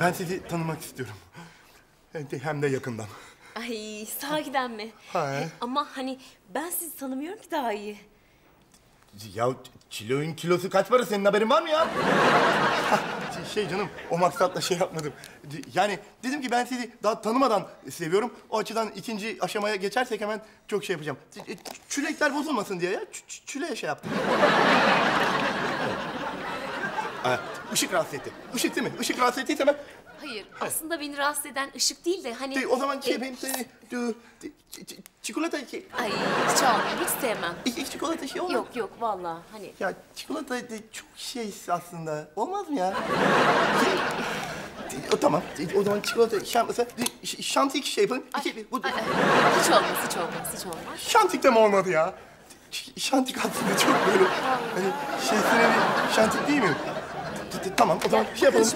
Ben sizi tanımak istiyorum. Hem de yakından. Ay, sahiden mi? Ha. Ama hani ben sizi tanımıyorum ki daha iyi. Ya kiloyun kilosu kaç para? Senin haberin var mı ya? Şey canım, o maksatla şey yapmadım. Yani dedim ki ben sizi daha tanımadan seviyorum. O açıdan ikinci aşamaya geçersek hemen çok şey yapacağım. Çülekler bozulmasın diye ya. Çüleğe şey yaptım. Işık rahatsız etti. Işık değil mi? Işık rahatsız ettiyse ben... Hayır, aslında beni rahatsız eden ışık değil de hani... O zaman şey benim... Çikolata... Ay, çağırmayayım, hiç sevmem. İlk çikolata şey olmaz. Yok, yok, vallahi hani... Ya çikolata çok şey aslında. Olmaz mı ya? Tamam, o zaman çikolata... Şantik şey yapalım. Hiç olmaz, hiç olmaz, hiç olmaz. Şantik de mi olmadı ya? Şantik aslında çok böyle... Hani şeysine bir şantik değil mi? Tamam, o zaman şey yapalım.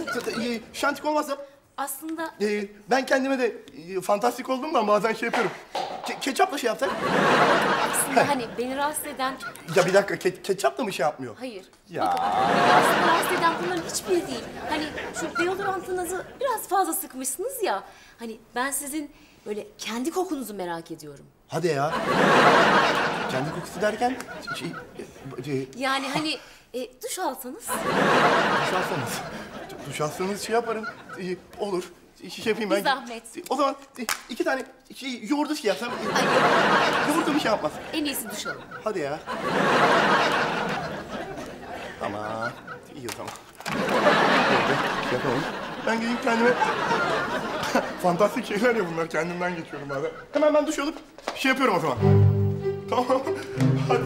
Şantik olmazsa... Aslında... Ben kendime de fantastik olduğumdan bazen şey yapıyorum. Ketçapla şey yapsak. Aslında hani beni rahatsız eden... Ya bir dakika, ketçapla mı şey yapmıyor? Hayır. Ya. Aslında rahatsız eden bunların hiçbiri değil. Hani şu deodorantınızı biraz fazla sıkmışsınız ya. Hani ben sizin böyle kendi kokunuzu merak ediyorum. Hadi ya. Kendi kokusu derken... Yani hani... duş alsanız. Duş alsanız şey yaparım. Olur. Şey yapayım ben. Bir zahmet. O zaman iki tane şey, yoğurdu şey yapsam. Yoğurdu bir şey yapmaz. En iyisi duş alın. Hadi ya. Tamam. İyi o zaman. Yapalım. Ben gideyim kendime. Fantastik şeyler ya bunlar. Kendimden geçiyorum bazen. Hemen ben duş alıp şey yapıyorum o zaman. Tamam. Hadi.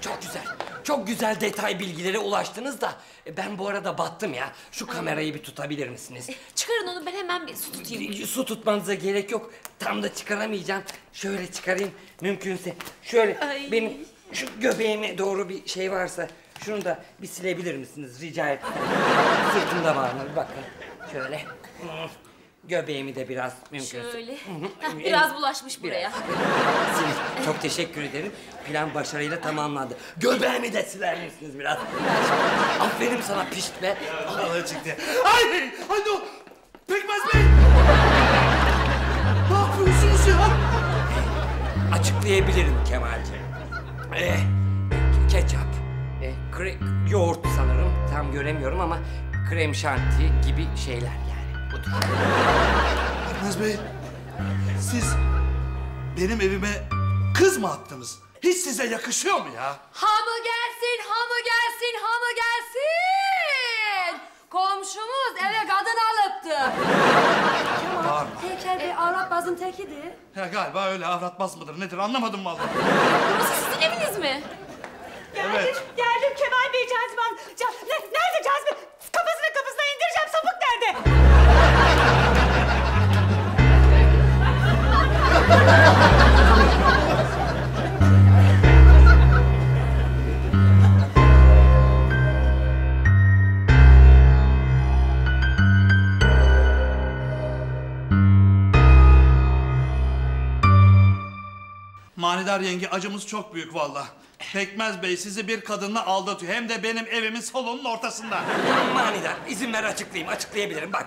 Çok güzel, çok güzel detay bilgilere ulaştınız da ben bu arada battım ya. Şu kamerayı bir tutabilir misiniz? Çıkarın onu, ben hemen bir su tutayım. Su tutmanıza gerek yok. Tam da çıkaramayacağım. Şöyle çıkarayım mümkünse. Şöyle benim şu göbeğime doğru bir şey varsa şunu da bir silebilir misiniz rica etsem? Sırtımda var mı? Bir bakın. Şöyle. Göbeğimi de biraz mümkünse. Şöyle. Heh, biraz bulaşmış buraya. Siz, çok teşekkür ederim. Plan başarıyla tamamlandı. Göbeğimi de siler misiniz biraz? Aferin sana pişt be. Allah'a çıktı. Ay no! Pekmez Bey! Ne yapıyorsunuz ya? Açıklayabilirim Kemal'ciğim. Ketçap. Yoğurt sanırım. Tam göremiyorum ama krem şanti gibi şeyler yani. Budur. Pekmez Bey, siz benim evime kız mı attınız? Hiç size yakışıyor mu ya? Hamı gelsin, hamı gelsin, hamı gelsin! Komşumuz eve kadın alıptı. Kemal, Heykel Bey avratmazın tekidir. Ya galiba öyle, avratmaz mıdır nedir anlamadım vallahi. Burası sizin eviniz mi? Geldim, evet. Geldim Kemal Bey, Cazibem. Nerede Cazibem? Kafasına indireceğim, sapık nerede? Manidar yenge, acımız çok büyük vallahi. Pekmez Bey sizi bir kadınla aldatıyor. Hem de benim evimin salonunun ortasında. Manidar, izin ver açıklayayım, açıklayabilirim. Bak,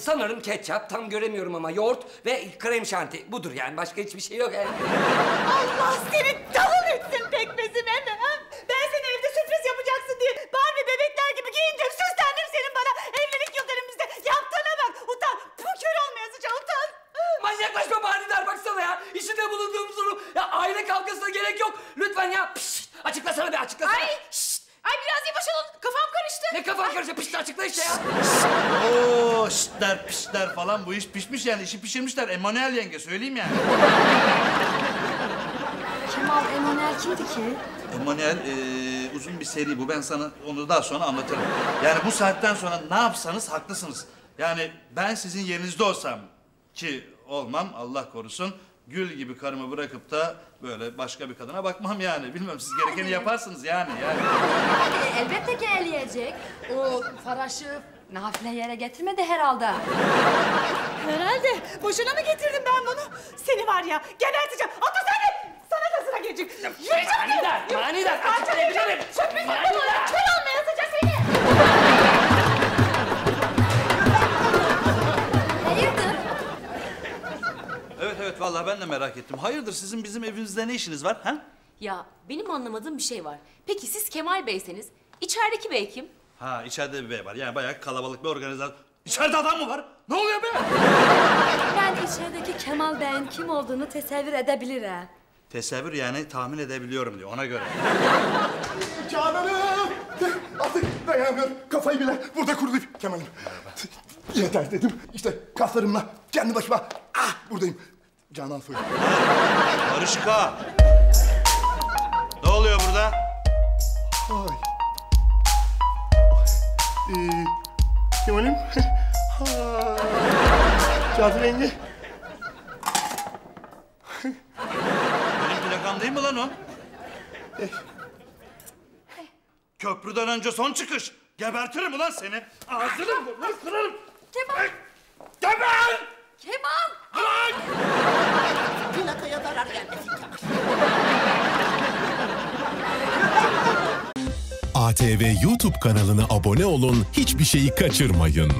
sanırım ketçap, tam göremiyorum ama yoğurt ve krem şanti. Budur yani, başka hiçbir şey yok. Allah seni davul etsin Pekmez'im hemen. Ben seni evde sürpriz yapacaksın diye Barbie bebekler gibi giyindim, süslendim senin bana. Evlilik yıl dönümümüzde yaptığına bak, utan. Kör olmaya sıçan, utan. Manyaklaşma Manidar, baksana ya. İçinde bulunduğumuz durum, ya aile kavgasına gerek yok. Lütfen ya, pişt, açıklasana be, açıklasana. Ay biraz yavaş olun, kafam karıştı. Ne kafan karıştı? Pişt, açıkla işte ya. Ooo, şiştler, piştler falan, bu iş pişmiş yani, işi pişirmişler. Emanuel yenge, söyleyeyim yani. Kemal, Emanuel kimdi ki? Emanuel, uzun bir seri bu. Ben sana onu daha sonra anlatırım. Yani bu saatten sonra ne yapsanız haklısınız. Yani ben sizin yerinizde olsam ki olmam, Allah korusun. Gül gibi karımı bırakıp da böyle başka bir kadına bakmam yani. Bilmem, siz gerekeni yaparsınız yani. Elbette ki eleyecek. O faraşı nafile yere getirmedi herhalde. Herhalde. Boşuna mı getirdim ben bunu? Seni var ya, geberteceğim. Otur seni! Sana da sıra gelecek. Yürüyeceğim. Manidar, açıklayabilirim. Sürpriz yapma bana. Kör olmaya sıca seni. Hayırdır? Evet, vallahi ben de merak ettim. Hayırdır, sizin bizim evimizde ne işiniz var? Ha? Ya, benim anlamadığım bir şey var. Peki siz Kemal Bey'seniz, içerideki bey kim? Ha, içeride bir bey var. Yani bayağı kalabalık bir organizasyon. İçeride adam mı var? Ne oluyor be? Ben içerideki Kemal Bey'in kim olduğunu tesevvür edebilirim. Tesevvür yani tahmin edebiliyorum diyor, ona göre. Kemal'im! Artık dayanamıyorum, kafayı bile burada kurudum. Kemal'im, yeter dedim. İşte kaslarımla, kendi başıma, buradayım. Canan Soylu. Barışık ağa. Ne oluyor burada? Ay. Kemal'im. Kazım yenge. Benim plakam değil mi lan o? Köprüden önce son çıkış. Gebertirim ulan seni. Ağzını burnunu kırarım. Kemal. Kemal. Kemal. Bırak. Plakaya zarar gelmesin Kemal. ATV YouTube kanalına abone olun, hiçbir şeyi kaçırmayın.